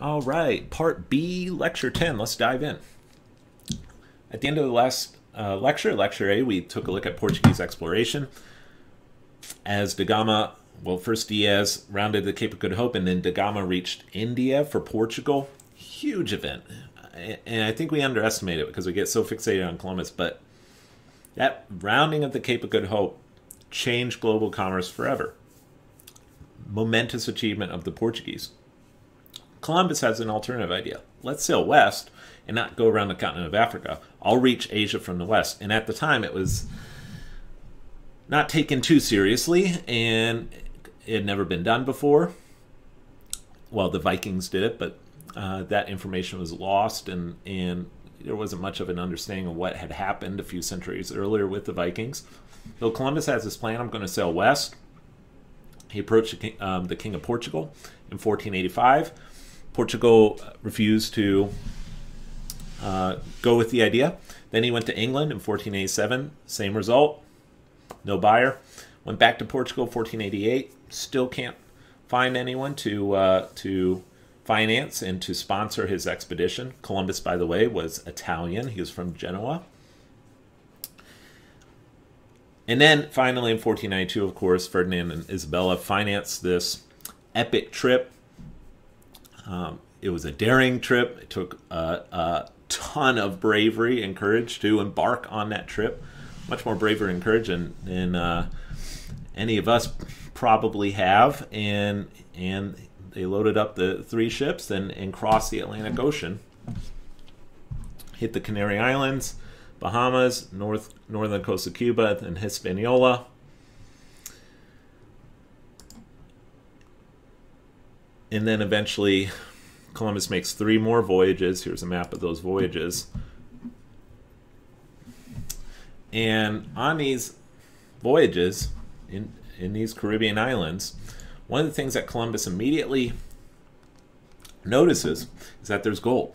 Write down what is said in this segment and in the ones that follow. All right, Part B, Lecture 10. Let's dive in. At the end of the last lecture, Lecture A, we took a look at Portuguese exploration. As da Gama, well, first Diaz rounded the Cape of Good Hope, and then da Gama reached India for Portugal. Huge event. And I think we underestimate it because we get so fixated on Columbus, but that rounding of the Cape of Good Hope changed global commerce forever. Momentous achievement of the Portuguese. Columbus has an alternative idea. Let's sail west and not go around the continent of Africa. I'll reach Asia from the west. And at the time, it was not taken too seriously, and it had never been done before. Well, the Vikings did it, but that information was lost, and there wasn't much of an understanding of what had happened a few centuries earlier with the Vikings. So Columbus has this plan, I'm going to sail west. He approached the King of Portugal in 1485. Portugal refused to go with the idea. Then he went to England in 1487, same result, no buyer. Went back to Portugal 1488, still can't find anyone to finance and to sponsor his expedition. Columbus, by the way, was Italian. He was from Genoa. And then finally in 1492, of course, Ferdinand and Isabella financed this epic trip. It was a daring trip. It took a ton of bravery and courage to embark on that trip. Much more bravery and courage than any of us probably have. And they loaded up the three ships and crossed the Atlantic Ocean, hit the Canary Islands, Bahamas, northern coast of Cuba, and Hispaniola. And then eventually Columbus makes three more voyages. Here's a map of those voyages. And on these voyages, in these Caribbean islands, one of the things that Columbus immediately notices is that there's gold.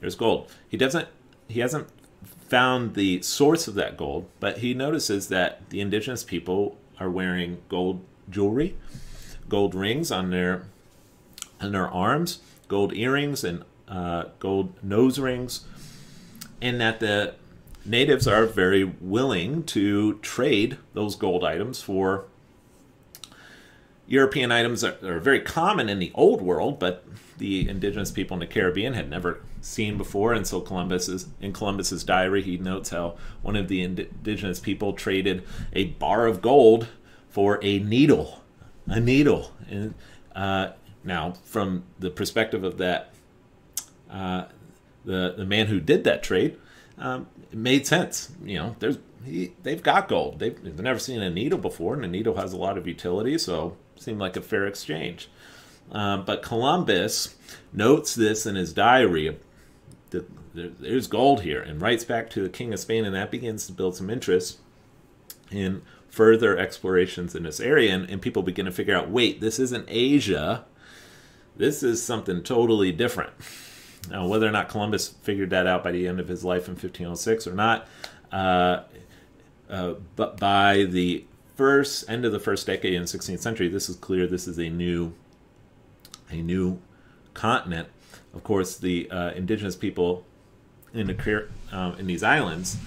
There's gold. He hasn't found the source of that gold, but he notices that the indigenous people are wearing gold jewelry, gold rings on their arms, gold earrings, and gold nose rings, and that the natives are very willing to trade those gold items for European items that are very common in the Old World, but the indigenous people in the Caribbean had never seen before. And so in Columbus's diary, he notes how one of the indigenous people traded a bar of gold for a needle. A needle. And now, from the perspective of that, the man who did that trade, it made sense. You know, they've got gold. They've never seen a needle before, and a needle has a lot of utility, so it seemed like a fair exchange. But Columbus notes this in his diary. There's gold here, and writes back to the King of Spain, and that begins to build some interest in further explorations in this area, and people begin to figure out, wait, this isn't Asia. This is something totally different. Now, whether or not Columbus figured that out by the end of his life in 1506 or not, but by the end of the first decade in the 16th century, this is clear. This is a new continent. Of course, the indigenous people in these islands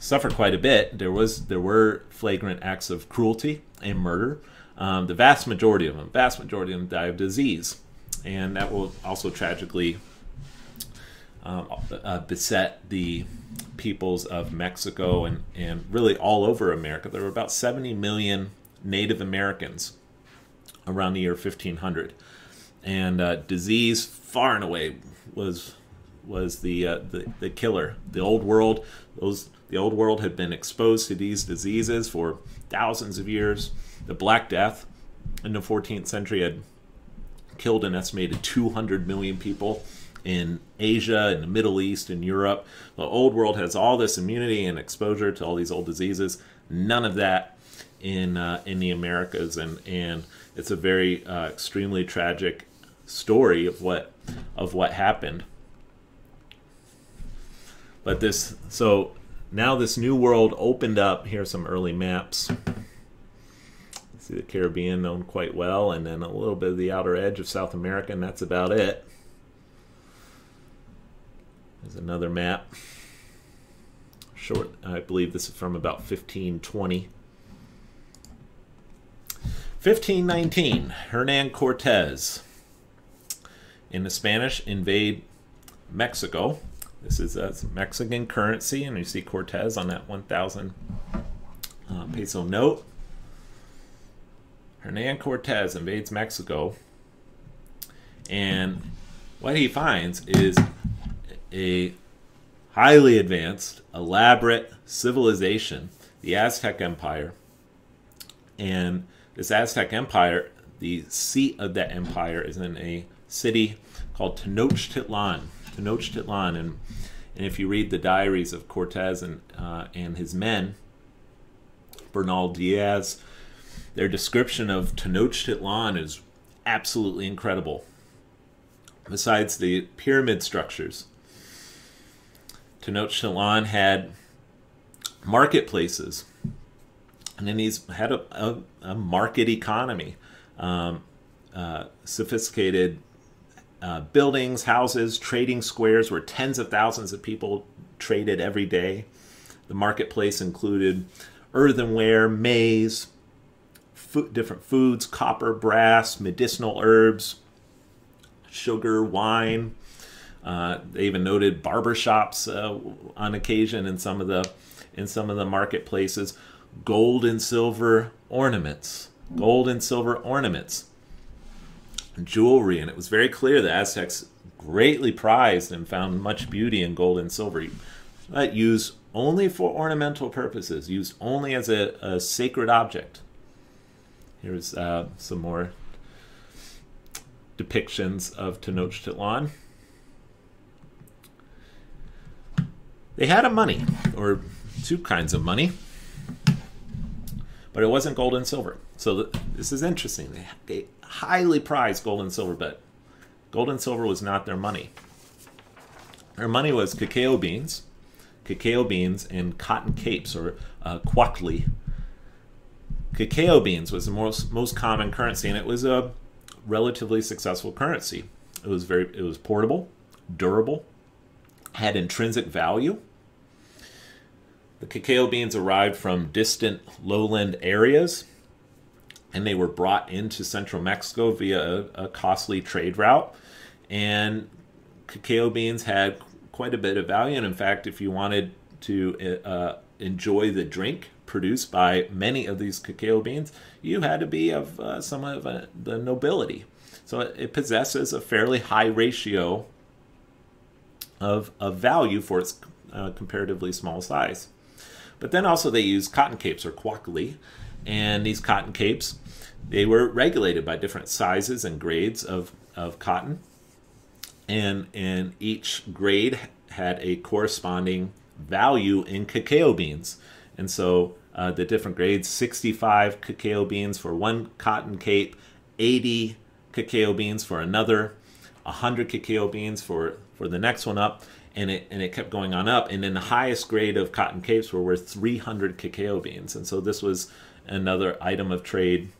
suffered quite a bit. There were flagrant acts of cruelty and murder. The vast majority of them die of disease, and that will also tragically beset the peoples of Mexico and really all over America. There were about 70 million Native Americans around the year 1500, and disease far and away was the killer. The Old World, the Old World had been exposed to these diseases for thousands of years. The Black Death in the 14th century had killed an estimated 200 million people in Asia, in the Middle East, in Europe. The Old World has all this immunity and exposure to all these old diseases. None of that in the Americas, and it's a very extremely tragic story of what happened. But so now this new world opened up. Here are some early maps. See the Caribbean known quite well, and then a little bit of the outer edge of South America, and that's about it. There's another map. Short, I believe this is from about 1520. 1519, Hernán Cortés and the Spanish invade Mexico. This is Mexican currency, and you see Cortés on that 1,000 peso note. Hernán Cortés invades Mexico, and what he finds is a highly advanced, elaborate civilization, the Aztec Empire. And this Aztec Empire, the seat of that empire is in a city called Tenochtitlan. Tenochtitlan, and if you read the diaries of Cortés and his men, Bernal Diaz, their description of Tenochtitlan is absolutely incredible. Besides the pyramid structures, Tenochtitlan had marketplaces, and then he's had a market economy, sophisticated buildings, houses, trading squares where tens of thousands of people traded every day. The marketplace included earthenware, maize, different foods, copper, brass, medicinal herbs, sugar, wine. They even noted barbershops on occasion in some of the marketplaces. Gold and silver ornaments, jewelry, and it was very clear the Aztecs greatly prized and found much beauty in gold and silver, but used only for ornamental purposes, used only as a sacred object. Here's some more depictions of Tenochtitlan. They had a money, or two kinds of money, but it wasn't gold and silver. So this is interesting. They highly prized gold and silver, but gold and silver was not their money. Their money was cacao beans and cotton capes, or quacli. Cacao beans was the most common currency, and it was a relatively successful currency. It was portable, durable, had intrinsic value. The cacao beans arrived from distant lowland areas, and they were brought into central Mexico via a costly trade route. And cacao beans had quite a bit of value, and in fact, if you wanted to enjoy the drink produced by many of these cacao beans, you had to be of the nobility. So it possesses a fairly high ratio of value for its comparatively small size. But then also they used cotton capes, or quacli, and these cotton capes, they were regulated by different sizes and grades of cotton, and each grade had a corresponding value in cacao beans. And so the different grades, 65 cacao beans for one cotton cape, 80 cacao beans for another, 100 cacao beans for the next one up, and it kept going on up. And then the highest grade of cotton capes were worth 300 cacao beans. And so this was another item of trade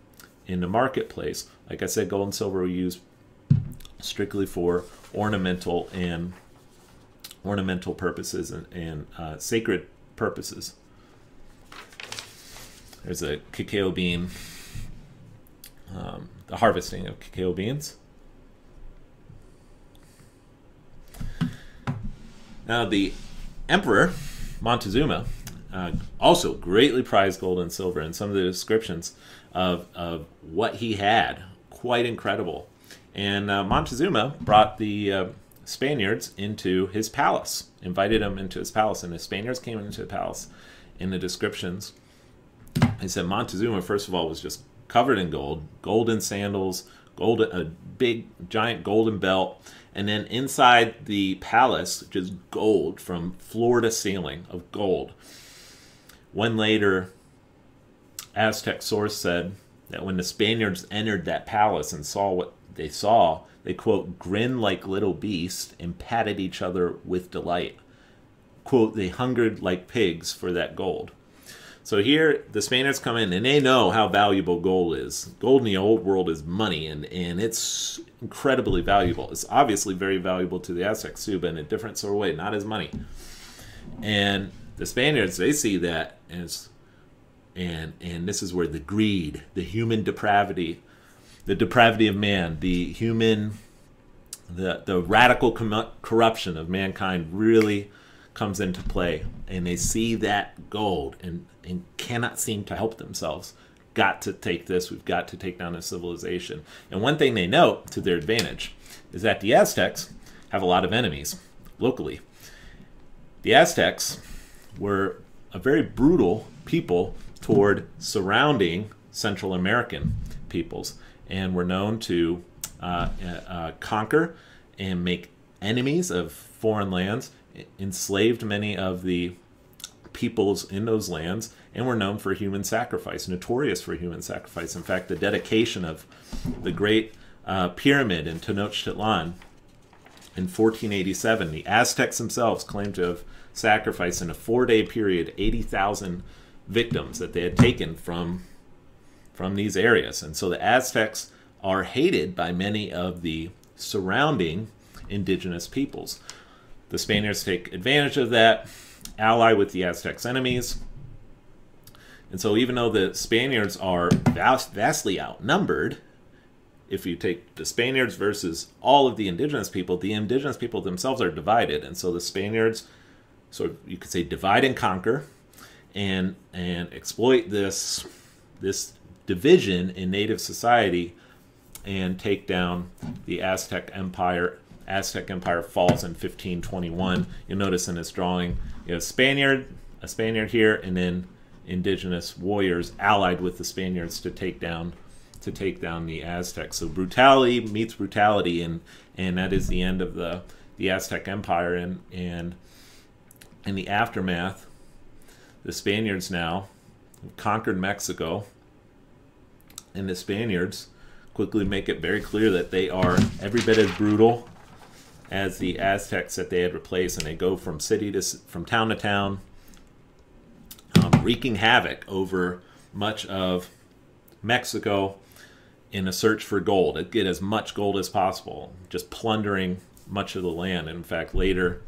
in the marketplace. Like I said, gold and silver were used strictly for ornamental purposes and sacred purposes. There's a cacao bean, the harvesting of cacao beans. Now the emperor, Montezuma, also greatly prized gold and silver, and some of the descriptions of what he had, quite incredible. And Montezuma brought the Spaniards into his palace, invited them into his palace, and the Spaniards came into the palace in the descriptions. He said Montezuma, first of all, was just covered in gold, golden sandals, a big, giant golden belt, and then inside the palace, just gold from floor to ceiling of gold. One later Aztec source said that when the Spaniards entered that palace and saw what they saw, they, quote, grinned like little beasts and patted each other with delight. Quote, they hungered like pigs for that gold. So here, the Spaniards come in, and they know how valuable gold is. Gold in the old world is money, and it's incredibly valuable. It's obviously very valuable to the Aztecs, too, but in a different sort of way, not as money. And the Spaniards, they see that, and this is where the greed, the human depravity, the depravity of man, the human, the radical corruption of mankind really comes into play, and they see that gold and cannot seem to help themselves. Got to take this. We've got to take down this civilization. And one thing they note to their advantage is that the Aztecs have a lot of enemies locally. The Aztecs were a very brutal people toward surrounding Central American peoples, and were known to conquer and make enemies of foreign lands, enslaved many of the peoples in those lands, and were known for human sacrifice, notorious for human sacrifice. In fact, the dedication of the great pyramid in Tenochtitlan in 1487, the Aztecs themselves claimed to have sacrificed in a four-day period 80,000 victims that they had taken from these areas. And so the Aztecs are hated by many of the surrounding indigenous peoples. The Spaniards take advantage of that, ally with the Aztecs' enemies. And so even though the Spaniards are vastly outnumbered, if you take the Spaniards versus all of the indigenous people themselves are divided. And so the Spaniards sort of, you could say, divide and conquer and exploit this division in native society and take down the Aztec Empire. Aztec Empire falls in 1521. You'll notice in this drawing, you have a Spaniard here, and then indigenous warriors allied with the Spaniards to take down the Aztecs. So brutality meets brutality, and that is the end of the Aztec Empire. And in the aftermath, the Spaniards now have conquered Mexico, and the Spaniards quickly make it very clear that they are every bit as brutal as the Aztecs that they had replaced, and they go from town to town, wreaking havoc over much of Mexico in a search for gold. Get as much gold as possible, just plundering much of the land. And in fact, later,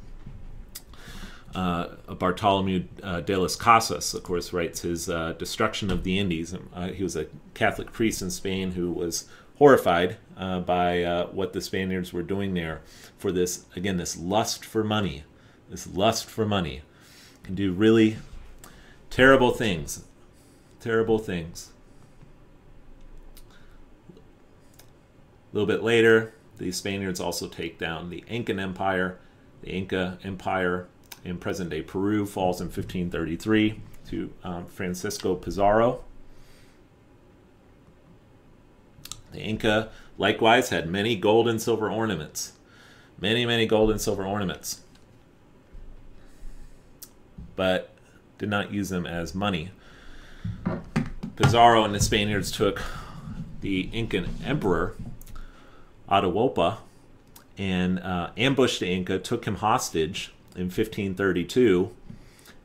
Bartolomé de las Casas, of course, writes his Destruction of the Indies. He was a Catholic priest in Spain who was horrified by what the Spaniards were doing there for this, again, this lust for money. This lust for money can do really terrible things. Terrible things. A little bit later, the Spaniards also take down the Inca Empire. The Inca Empire in present-day Peru falls in 1533 to Francisco Pizarro. The Inca, likewise, had many gold and silver ornaments. Many, many gold and silver ornaments. But did not use them as money. Pizarro and the Spaniards took the Incan emperor, Atahualpa, and ambushed the Inca, took him hostage in 1532.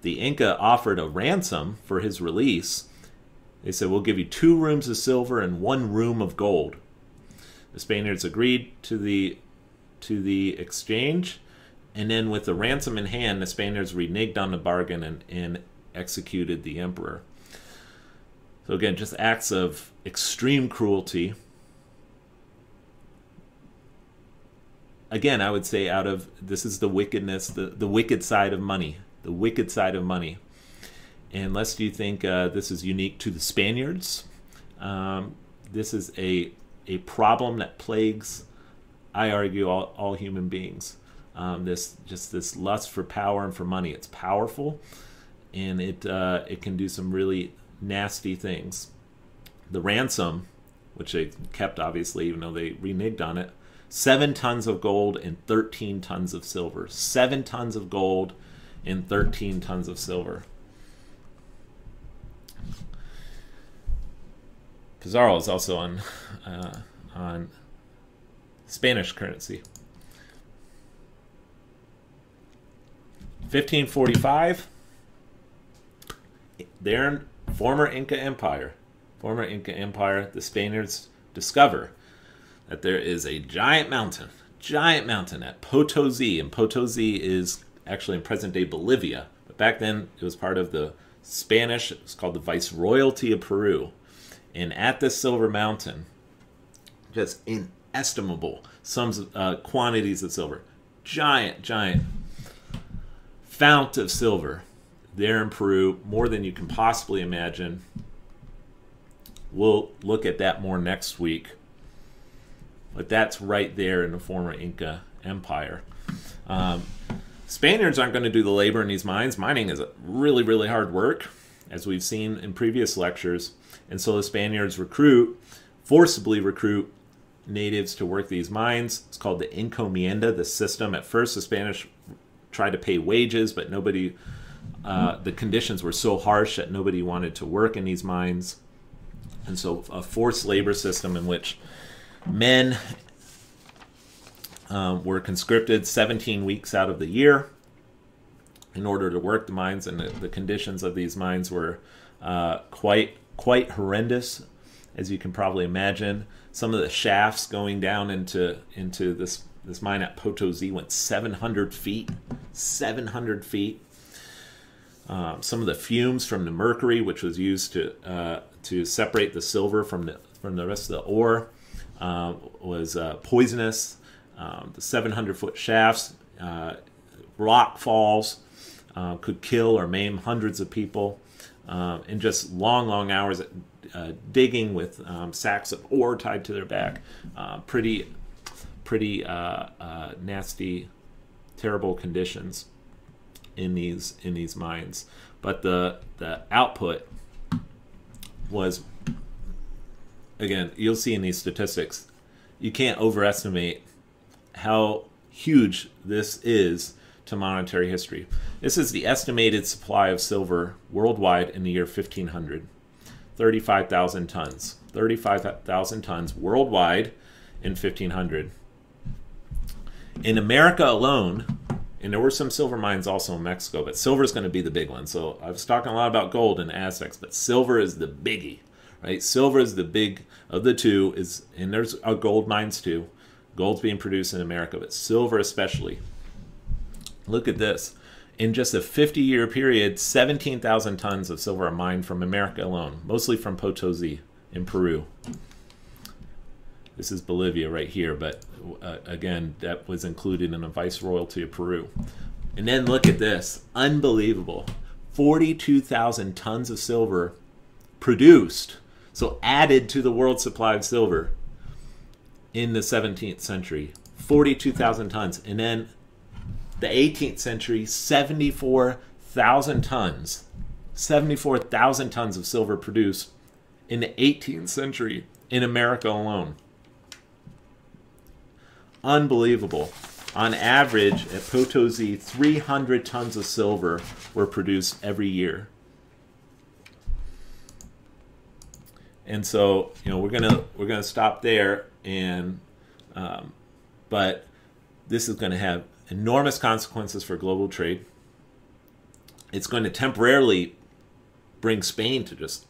The Inca offered a ransom for his release. They said, we'll give you 2 rooms of silver and 1 room of gold. The Spaniards agreed to the exchange, and then with the ransom in hand, the Spaniards reneged on the bargain and executed the emperor. So again, just acts of extreme cruelty. Again, I would say out of, this is the wickedness, the wicked side of money, the wicked side of money. And lest you think this is unique to the Spaniards, this is a problem that plagues, I argue, all human beings. This lust for power and for money. It's powerful, and it can do some really nasty things. The ransom, which they kept obviously, even though they reneged on it, 7 tons of gold and 13 tons of silver. 7 tons of gold and 13 tons of silver. Pizarro is also on Spanish currency. 1545, their former Inca Empire, the Spaniards discover that there is a giant mountain at Potosí, and Potosí is actually in present-day Bolivia, but back then it was part of the Spanish, it was called the Viceroyalty of Peru. And at this silver mountain, just inestimable sums, quantities of silver, giant fount of silver there in Peru, more than you can possibly imagine. We'll look at that more next week. But that's right there in the former Inca Empire. Spaniards aren't going to do the labor in these mines. Mining is really hard work, as we've seen in previous lectures. And so the Spaniards forcibly recruit natives to work these mines. It's called the encomienda, the system. At first, the Spanish tried to pay wages, but nobody, the conditions were so harsh that nobody wanted to work in these mines. And so a forced labor system in which men were conscripted 17 weeks out of the year in order to work the mines, and the conditions of these mines were quite horrendous, as you can probably imagine. Some of the shafts going down into this mine at Potosí went 700 feet. Some of the fumes from the mercury, which was used to separate the silver from the rest of the ore, was poisonous. The 700-foot shafts, rock falls, could kill or maim hundreds of people, and just long hours at, digging with sacks of ore tied to their back. Pretty nasty, terrible conditions in these mines. But the output was, again, you'll see in these statistics, you can't overestimate how huge this is to monetary history. This is the estimated supply of silver worldwide in the year 1500. 35,000 tons. 35,000 tons worldwide in 1500. In America alone, and there were some silver mines also in Mexico, but silver is going to be the big one. So I was talking a lot about gold and Aztecs, but silver is the biggie, right? Silver is the big of the two, is, and there's gold mines too. Gold's being produced in America, but silver especially. Look at this. In just a 50-year period, 17,000 tons of silver are mined from America alone, mostly from Potosí in Peru. This is Bolivia right here, but again, that was included in a Viceroyalty of Peru. And then look at this. Unbelievable. 42,000 tons of silver produced, so added to the world supply of silver in the 17th century. 42,000 tons. And then the 18th century, 74,000 tons. 74,000 tons of silver produced in the 18th century in America alone. Unbelievable. On average, at Potosí, 300 tons of silver were produced every year. And so, you know, we're gonna stop there, and but this is going to have enormous consequences for global trade. It's going to temporarily bring Spain to just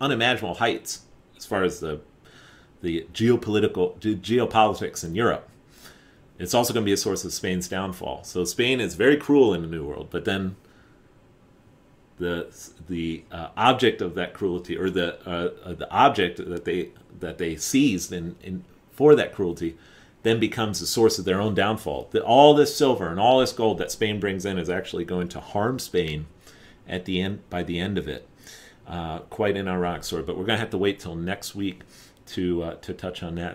unimaginable heights as far as the geopolitics in Europe. It's also going to be a source of Spain's downfall. So Spain is very cruel in the New World, but then the object of that cruelty, or the object that they seized for that cruelty, then becomes the source of their own downfall. All this silver and all this gold that Spain brings in is actually going to harm Spain at the end. By the end of it, quite an ironic story. But we're going to have to wait till next week to touch on that.